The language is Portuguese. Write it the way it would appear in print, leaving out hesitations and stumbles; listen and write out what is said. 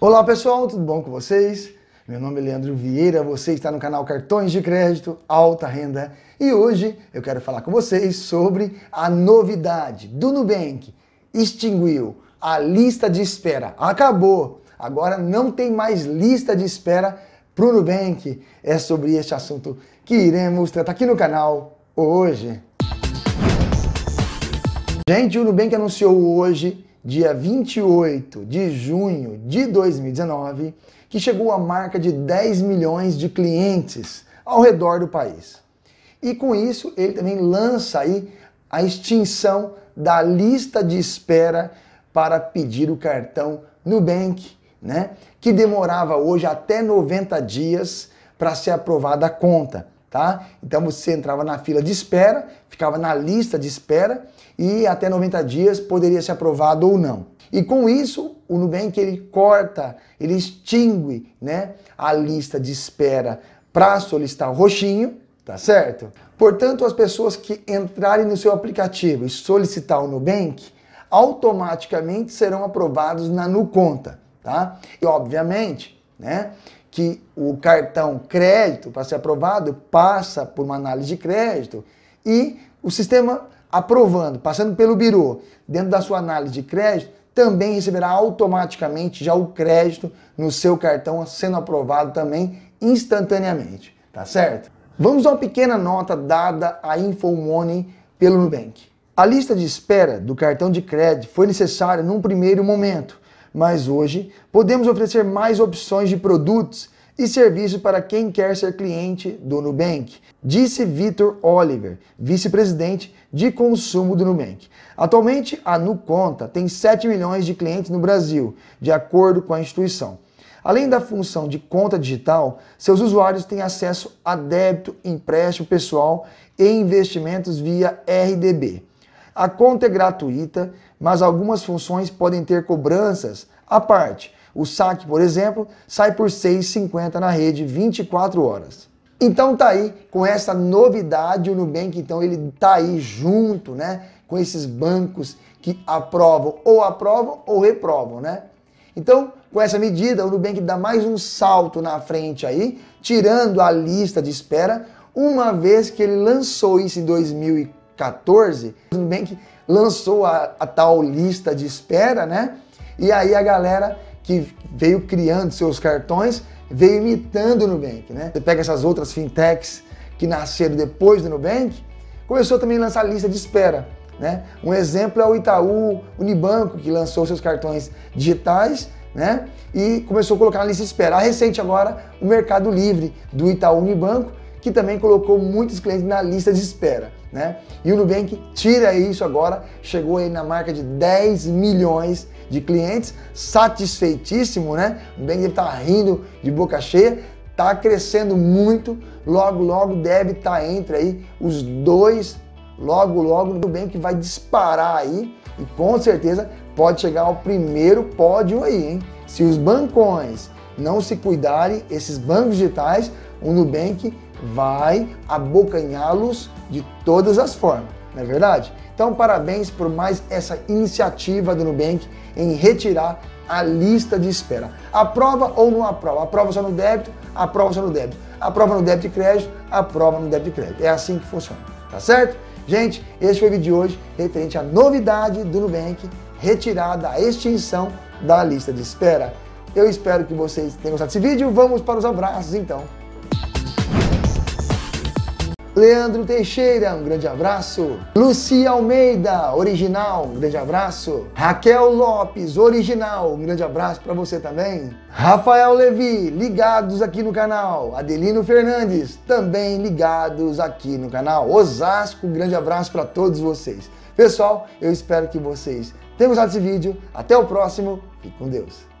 Olá pessoal, tudo bom com vocês? Meu nome é Leandro Vieira, você está no canal Cartões de Crédito Alta Renda e hoje eu quero falar com vocês sobre a novidade do Nubank. Extinguiu a lista de espera, acabou, agora não tem mais lista de espera para o Nubank. É sobre este assunto que iremos tratar aqui no canal hoje. Gente, o Nubank anunciou hoje, dia 28 de junho de 2019, que chegou à marca de 10 milhões de clientes ao redor do país. E com isso, ele também lança aí a extinção da lista de espera para pedir o cartão Nubank, né? Que demorava hoje até 90 dias para ser aprovada a conta, tá? Então você entrava na fila de espera, ficava na lista de espera e até 90 dias poderia ser aprovado ou não. E com isso, o Nubank ele corta, ele extingue, né, a lista de espera para solicitar o roxinho, tá certo? Portanto, as pessoas que entrarem no seu aplicativo e solicitar o Nubank, automaticamente serão aprovados na Nuconta, tá? E obviamente, né, que o cartão crédito, para ser aprovado, passa por uma análise de crédito e o sistema aprovando, passando pelo birô, dentro da sua análise de crédito, também receberá automaticamente já o crédito no seu cartão, sendo aprovado também instantaneamente, tá certo? Vamos a uma pequena nota dada a InfoMoney pelo Nubank. A lista de espera do cartão de crédito foi necessária num primeiro momento, mas hoje podemos oferecer mais opções de produtos e serviços para quem quer ser cliente do Nubank, disse Victor Oliver, vice-presidente de consumo do Nubank. Atualmente, a Nuconta tem 7 milhões de clientes no Brasil, de acordo com a instituição. Além da função de conta digital, seus usuários têm acesso a débito, empréstimo pessoal e investimentos via RDB. A conta é gratuita, mas algumas funções podem ter cobranças à parte. O saque, por exemplo, sai por R$ 6,50 na rede 24 horas. Então tá aí, com essa novidade, o Nubank, então, ele tá aí junto, né, com esses bancos que aprovam ou reprovam, né? Então, com essa medida, o Nubank dá mais um salto na frente aí, tirando a lista de espera, uma vez que ele lançou isso em 2014, o Nubank lançou a tal lista de espera, né? E aí a galera que veio criando seus cartões veio imitando o Nubank, né? Você pega essas outras fintechs que nasceram depois do Nubank, começou também a lançar lista de espera, né? Um exemplo é o Itaú Unibanco, que lançou seus cartões digitais, né? E começou a colocar na lista de espera. A recente agora, o Mercado Livre do Itaú Unibanco, que também colocou muitos clientes na lista de espera, né? E o Nubank tira isso agora, chegou aí na marca de 10 milhões de clientes, satisfeitíssimo, né? O Nubank deve estar rindo de boca cheia, tá crescendo muito, logo deve estar entre aí os dois, logo o Nubank vai disparar aí e com certeza pode chegar ao primeiro pódio aí, hein? Se os bancões não se cuidarem, esses bancos digitais, o Nubank vai abocanhá-los de todas as formas, não é verdade? Então, parabéns por mais essa iniciativa do Nubank em retirar a lista de espera. Aprova ou não aprova? Aprova só no débito, aprova só no débito. Aprova no débito e crédito, aprova no débito e crédito. É assim que funciona, tá certo? Gente, este foi o vídeo de hoje referente à novidade do Nubank, retirada a extinção da lista de espera. Eu espero que vocês tenham gostado desse vídeo. Vamos para os abraços, então. Leandro Teixeira, um grande abraço. Lucia Almeida, original, um grande abraço. Raquel Lopes, original, um grande abraço para você também. Rafael Levi, ligados aqui no canal. Adelino Fernandes, também ligados aqui no canal. Osasco, um grande abraço para todos vocês. Pessoal, eu espero que vocês tenham gostado desse vídeo. Até o próximo. Fique com Deus.